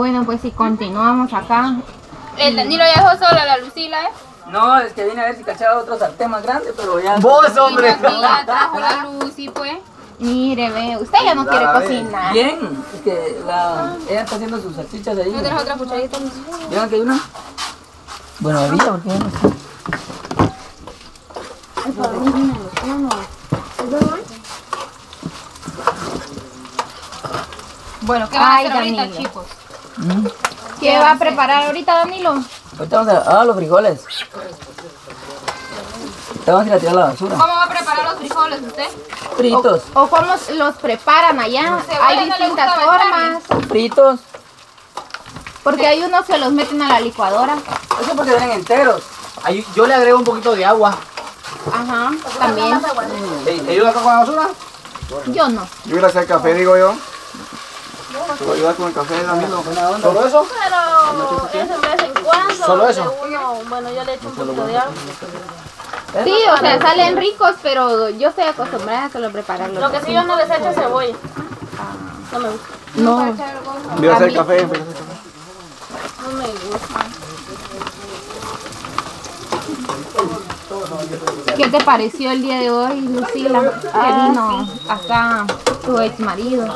Bueno, pues si continuamos acá. El Danilo ya dejó sola la Lucila, ¿eh? No, es que vine a ver si cachaba otro sartén más grande, pero ya... ¡Vos, hombre! Ya trajo la Lucy, pues. Mire, ve, usted ya no quiere cocinar. Bien, es que ella está haciendo sus salchichas ahí. ¿No tienes otra cucharita? ¿Vieron que hay una? Bueno, ahorita, porque ya no está. Bueno, ¿qué va a hacer ahorita, chicos? ¿Qué va a preparar ahorita, Danilo? Ahorita vamos a... los frijoles. Ahorita vamos a ir a tirar la basura. ¿Cómo va a preparar los frijoles usted? Fritos. ¿O cómo los preparan allá? Hay distintas formas. Fritos. Porque hay unos que los meten a la licuadora. Eso porque vienen enteros. Ahí yo le agrego un poquito de agua. Ajá, también. ¿Te ayuda con la basura? Yo no. Yo voy a hacer café, digo yo. ¿Te voy a ayudar con el café, Danilo? ¿Solo eso? Pero eso me hace cuando. ¿Solo eso? Bueno, yo le echo un poquito de agua. Sí, o sea, salen ricos, pero yo estoy acostumbrada a que lo preparan. Lo que sí yo no les echo cebolla. No me gusta. No. Voy a hacer café. No me gusta. ¿Qué te pareció el día de hoy, Lucila? Que vino acá tu ex marido.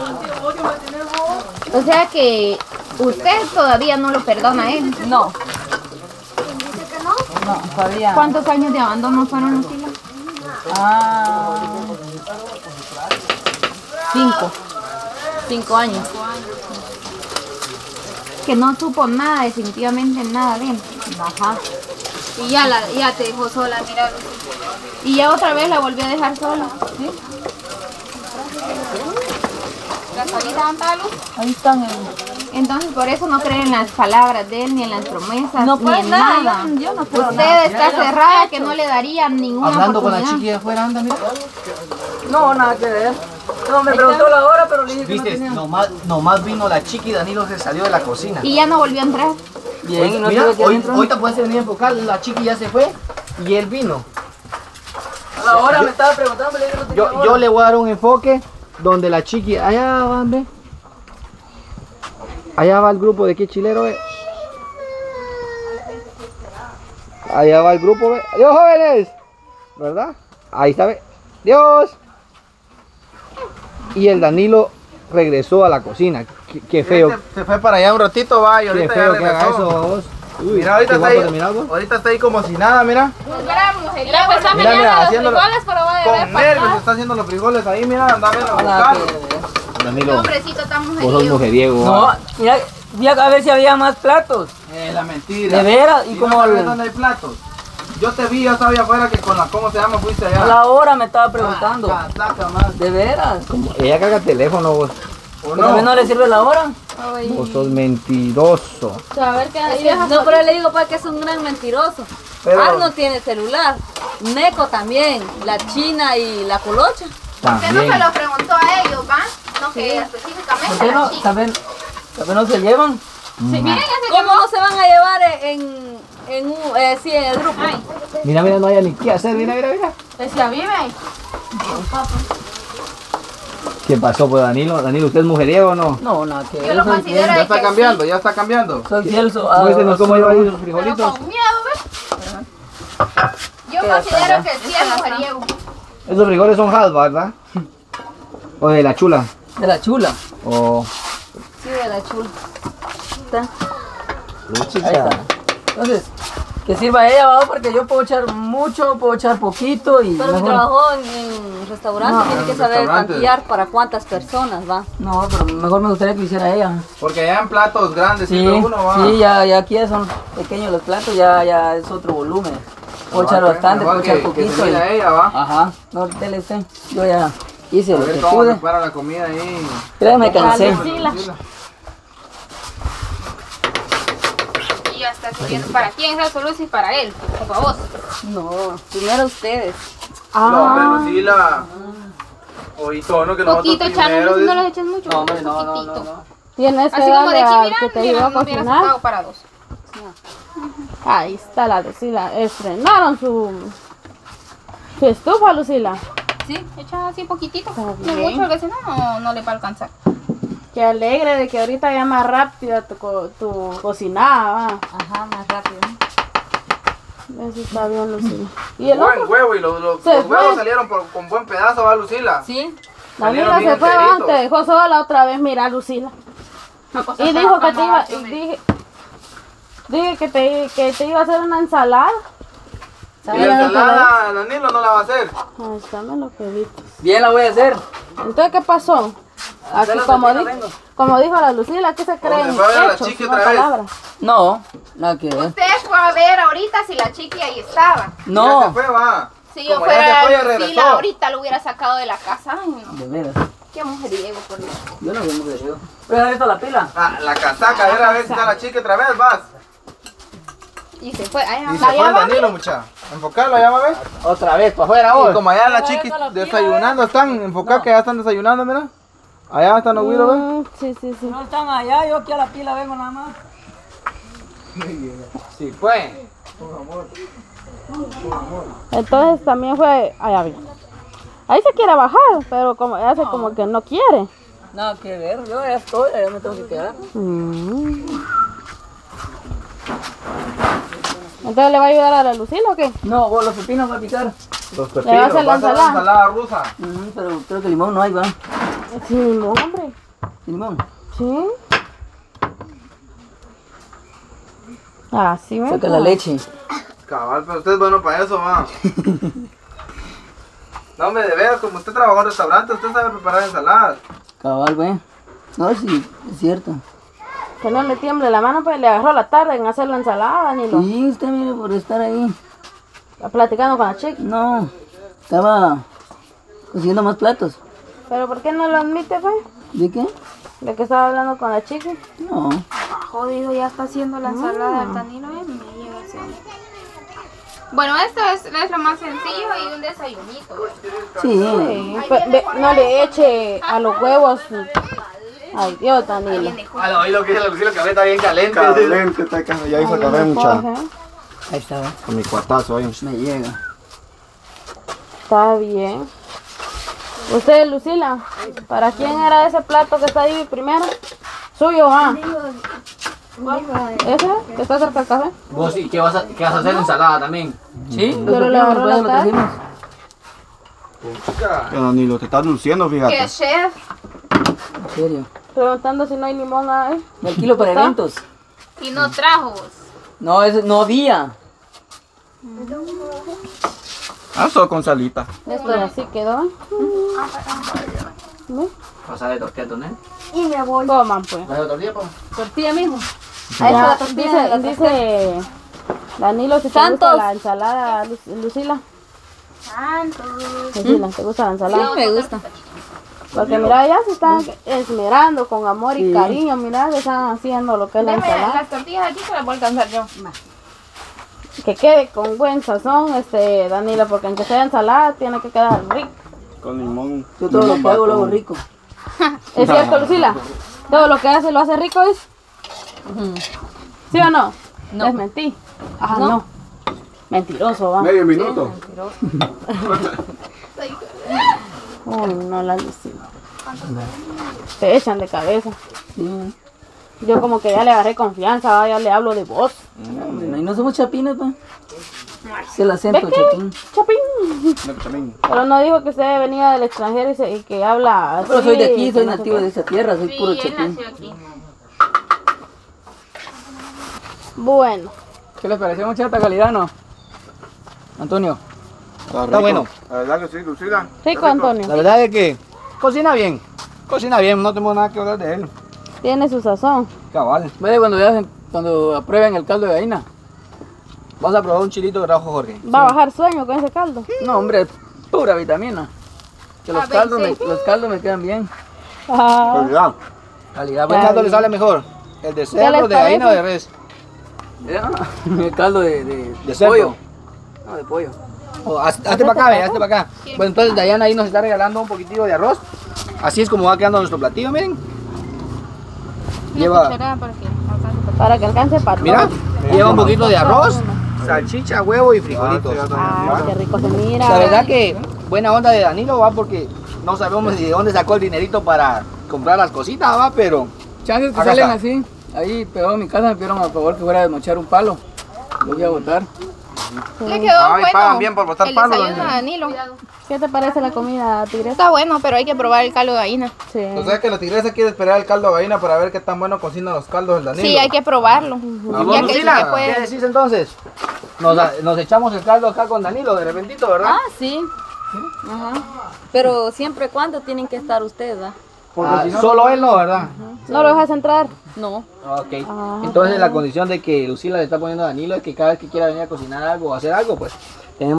O sea que usted todavía no lo perdona a él. No. ¿Dice que no? No, todavía. ¿Cuántos años de abandono fueron, Lucila? 5. 5 años. Que no supo nada, definitivamente nada de él. Ajá. Y ya te dejó sola, mira. Y ya otra vez la volvió a dejar sola. ¿Sí? Ahí están. Entonces por eso no creen en las palabras de él, ni en las promesas, no, pues, ni en nada. Yo no puedo. Usted nada. Está cerrada que no le darían ninguna Hablando oportunidad. Con la chiquilla afuera, anda, mira. No, nada que ver. No, me preguntó la hora, pero le dije que no tenía. Nomás vino la chiqui y Danilo se salió de la cocina. Y ya no volvió a entrar. Bien, hoy, no mira, ahorita puedes venir a enfocar, la chiqui ya se fue y él vino. A la hora me estaba preguntando, le dije que no tenía hora. Yo le voy a dar un enfoque. Donde la chiqui, allá va, ¿ve? Allá va el grupo de qué chilero, ¿ve? Allá va el grupo, ¿ve? ¡Adiós, jóvenes! ¿Verdad? Ahí está, ¿ve? ¡Dios! Y el Danilo regresó a la cocina. Qué feo. Se fue para allá un ratito, va, y ahorita ya regresó. Uy, mira, ahorita está ahí como si nada, mira. Mira, pues está mira, haciendo los frijoles, pero va a deber. Con nervios está haciendo los frijoles ahí, mira, anda a ver a buscar. Danilo, vos sos mujeriego. No, mira, a ver si había más platos. La mentira. De veras, y como... No, ¿dónde hay platos? Yo te vi, yo sabía afuera que con la... ¿Cómo se llama? Fuiste allá. A la hora me estaba preguntando. De veras. Como ella caga teléfono, vos. ¿También no le sirve la hora? Ay. Vos sos mentiroso. O sea, a ver, no, pero le digo para que es un gran mentiroso. No tiene celular. Neco también. La china y la colocha. También. ¿Por qué no se lo preguntó a ellos, va? No, sí. Que específicamente no, ¿también no se llevan? Sí, miren, ¿cómo no se van a llevar en el grupo? Ay. Mira, no hay ni qué hacer. Mira. Es la vive. ¿Qué pasó, pues, Danilo? Danilo, ¿usted es mujeriego o no? No, nada que ver. Yo lo considero que Ya está cambiando. Soy fiel. Muéstrenos cómo iba a ir los frijolitos. Con miedo, ¿ves? Yo considero que sí es mujeriego. Esos frijoles son halva, ¿verdad? ¿O de la chula? De la chula. O... Sí, de la chula. Está. Entonces... Que sirva ella, ¿va? Porque yo puedo echar mucho, puedo echar poquito y... Pero si trabajó en restaurante, tiene que saber tantear para cuántas personas, ¿va? No, pero mejor me gustaría que lo hiciera ella. Porque ya en platos grandes, sí, uno, ¿va? Sí, ya aquí ya son pequeños los platos, ya es otro volumen. Puedo echar bastante, puedo echar poquito. Que ella, ¿va? Ajá. No, TLC, yo ya hice lo que pude. A ver cómo prepara la comida ahí. Créeme, cansé. ¿Para quién es la solución? ¿Para él? ¿O para vos? No, primero ustedes. No, pero sí la... Oíto, ¿no? Que poquito, Charles, no los echas mucho. No, hombre, no. Tienes que darle al que te iba a cocinar. Para dos. Ahí está la Lucila. Estrenaron su estufa, Lucila. Sí, echas así poquitito. No mucho, a veces no le va a alcanzar. Qué alegre de que ahorita ya más rápida tu cocinada, va. Ajá, más rápido. Eso está bien, Lucila. Y el buen otro huevo, y los huevos salieron con buen pedazo, va, Lucila. Sí. Daniela se fue antes, dejó sola otra vez, mira, Lucila. Y dijo que te iba, dije que te iba a hacer una ensalada. ¿Y la ensalada, Danilo, no la va a hacer? Ahí está, me lo pediste. Bien, la voy a hacer. Entonces, ¿qué pasó? Aquí, como dijo la Lucila, aquí se creen hechos, no palabras. No, nada que ver. Usted fue a ver ahorita si la chiqui ahí estaba. No. Ya se fue, va. Si yo fuera la Lucila, ahorita lo hubiera sacado de la casa. Ay, no. De veras. Qué mujeriego, por Dios. Yo no soy mujeriego. ¿Pero has visto la pila? Ah, la casaca, a ver a ver si está la chiqui otra vez, vas. Y se fue, allá y se fue el Danilo, muchacha. Enfocarlo, allá va a ver. Otra vez, para afuera, ahora. Y como allá la chiqui desayunando, están enfocadas, que ya están desayunando, mira. Allá están los güiros, ¿ves? Sí, sí, sí. No están allá, yo aquí a la pila vengo nada más. Sí, pues. Por amor. Por amor. Entonces también fue allá bien. Ahí se quiere bajar, pero como hace como que no quiere. No, que ver, yo ya estoy, ya me tengo que quedar. ¿Entonces le va a ayudar a la Lucila o qué? No, vos los pepinos va a picar. Los pepinos, le va a hacer la ensalada rusa. Pero creo que limón no hay, va. Sin limón, hombre. ¿Sin limón? Sí. Ah, sí, ¿verdad? Saca la leche. Cabal, pero usted es bueno para eso, va. No, hombre, de veras, como usted trabajó en restaurante, usted sabe preparar ensaladas. Cabal, güey. No, sí, es cierto. Que no le tiemble la mano, pues le agarró la tarde en hacer la ensalada, Danilo. Sí, usted mire por estar ahí. ¿Está platicando con la chica? No, estaba consiguiendo más platos. ¿Pero por qué no lo admite, pues? ¿De qué? ¿De que estaba hablando con la chica? No. Ah, jodido, ya está haciendo la ensalada del Danilo, me llega así. Bueno, esto es lo más sencillo y un desayunito. Sí. No le eche a los huevos. Ay, Dios, Danilo. Ah, no, lo que dice Lucila, el café está bien caliente. Caliente, está caliente. Ya hizo el café, muchacho. Ahí está, ¿eh? Con mi cuartazo, ahí me llega. Está bien. Usted, Lucila, ¿para quién era ese plato que está ahí primero? Suyo, ¿ah? ¿Ese? ¿Que está cerca del café? Vos sí, que vas a hacer ensalada también. ¿Sí? Pero le agarró la tarde. Que Danilo, te estás luciendo, fíjate. ¿Qué, chef? ¿En serio? Preguntando si no hay limón ahí. El kilo para eventos. ¿Y no trajo vos? No, no había. Ah, solo con salita. Esto así quedó. Pasar de tortilla, ¿no? Y me voy. Coman, pues. ¿La tortilla, pues? Tortilla mismo. Ahí está la tortilla. Dice Danilo, si te gusta la ensalada, Lucila. Lucila, ¿te gusta la ensalada? Sí, me gusta. Porque mira, ya se están esmerando con amor y cariño. Mira, se están haciendo lo que es la ensalada. Las tortillas aquí se las voy a alcanzar yo. Que quede con buen sazón, Danilo, porque aunque sea ensalada, tiene que quedar rico. Con limón. Yo todo lo pago luego rico. ¿Es cierto, Lucila? Todo lo que hace, lo hace rico, ¿es? ¿Sí o no? No. Les mentí. Ajá, no. Mentiroso, va. Medio minuto. Mentiroso. Uy, no, la Lucila. Te echan de cabeza. Sí. Yo como que ya le agarré confianza, ya le hablo de vos. No, y no somos chapines, pa. Se la siento, chapín. Chapín. Pero no dijo que usted venía del extranjero y que habla así. Pero soy de aquí, soy nativo de esa tierra, soy puro chapín. Bueno. ¿Qué les pareció, muchacha, calidad, no? Antonio. Está bueno. La verdad que sí, Lucila. Rico, Antonio. La verdad es que cocina bien, no tengo nada que hablar de él. Tiene su sazón. Cabal. Mire, cuando aprueben el caldo de gallina, vas a probar un chilito de rojo, Jorge. ¿Va a bajar sueño con ese caldo? No, hombre, pura vitamina. Que los caldos me quedan bien. Calidad. ¿Qué caldo le sale mejor? ¿El de cerdo, de gallina o de res? El caldo de pollo. No, de pollo. Oh, hazte para acá, hazte para acá. Bueno, entonces Dayana ahí nos está regalando un poquitito de arroz. Así es como va quedando nuestro platillo, miren. Lleva, para que alcance para mira, lleva un poquito de arroz, salchicha, huevo y frijolitos. Ah, qué rico se mira. La verdad que buena onda de Danilo, va, porque no sabemos de dónde sacó el dinerito para comprar las cositas, va, pero... chances que salen así. Ahí pegado en mi casa me pidieron a favor que fuera a desmochar un palo. Lo voy a botar. Le quedó bueno. Pagan bien por botar palo. Danilo. ¿Qué te parece la comida tigresa? Está bueno, pero hay que probar el caldo de gallina. Sí. O sea que la tigresa quiere esperar el caldo de gallina para ver qué tan bueno cocinan los caldos del Danilo. Sí, hay que probarlo. Ya que Lucila, que puede... ¿qué decís entonces? Nos echamos el caldo acá con Danilo de repentito, ¿verdad? Ah, sí. ¿Sí? Ajá. Pero siempre cuando tienen que estar ustedes, ¿verdad? Porque si no, solo él no, ¿verdad? ¿No lo dejas entrar? No. Ok. Entonces la condición de que Lucila le está poniendo a Danilo es que cada vez que quiera venir a cocinar algo o hacer algo, pues